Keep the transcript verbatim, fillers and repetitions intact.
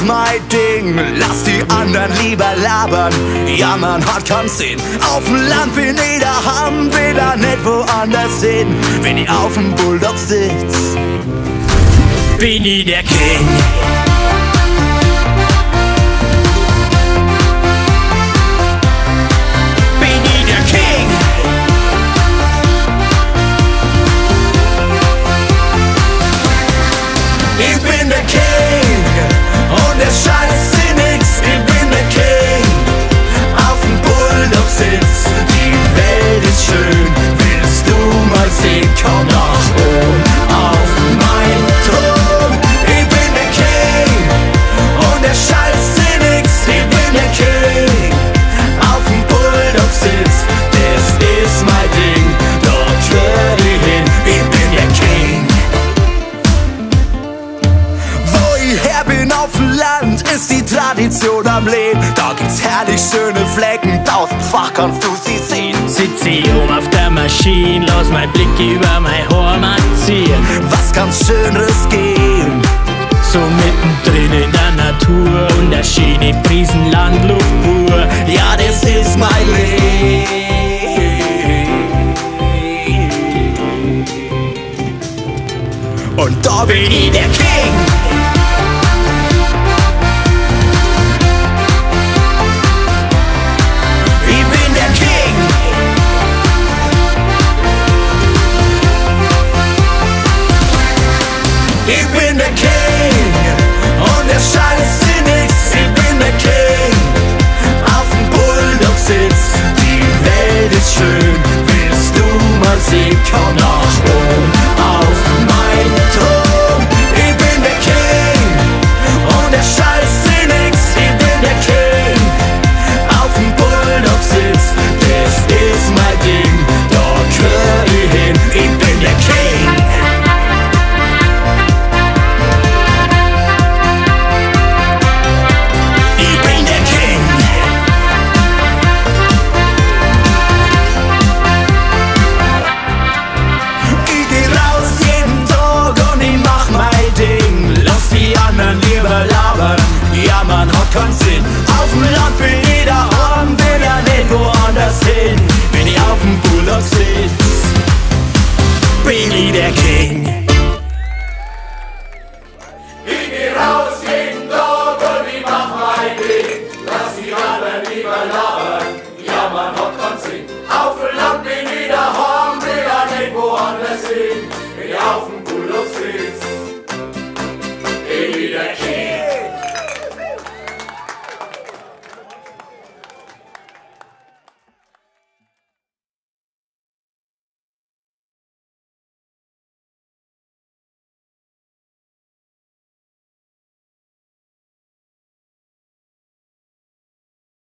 mach mein Ding, lass die anderen lieber labern. Ja, man hat keinen Sinn. Auf dem Land will jeder haben, will er nicht woanders hin. Wenn ich auf dem Bulldog sitz, bin ich der King. Bin ich der King. Ich bin der King und es scheißt sie nix. Ich bin der King, auf dem Bulldog sitz. Die Welt ist schön, willst du mal sehen? Komm nach oben auf mein Thron. Ich bin der King und es scheißt sie nix. Ich bin der King, auf dem Bulldog sitz. Das ist mein Ding, dort gehör ich hin. Ich bin der King. Ich bin auf dem Land, ist die Tradition am Leben. Da gibt's herrlich schöne Flecken, tausendfach kannst du sie sehen. Sitz ich oben auf der Maschine, lass mein Blick über mein Horn ziehen. Was kann's Schöneres geben? So mittendrin in der Natur und der schöne Prisen Landluft pur. Ja, das ist mein Leben. Und da bin ich der King. Ich bin der King und es scheißt sie nix. Ich bin der King, auf dem Bulldog sitz. Die Welt ist schön, willst du mal sehen? Komm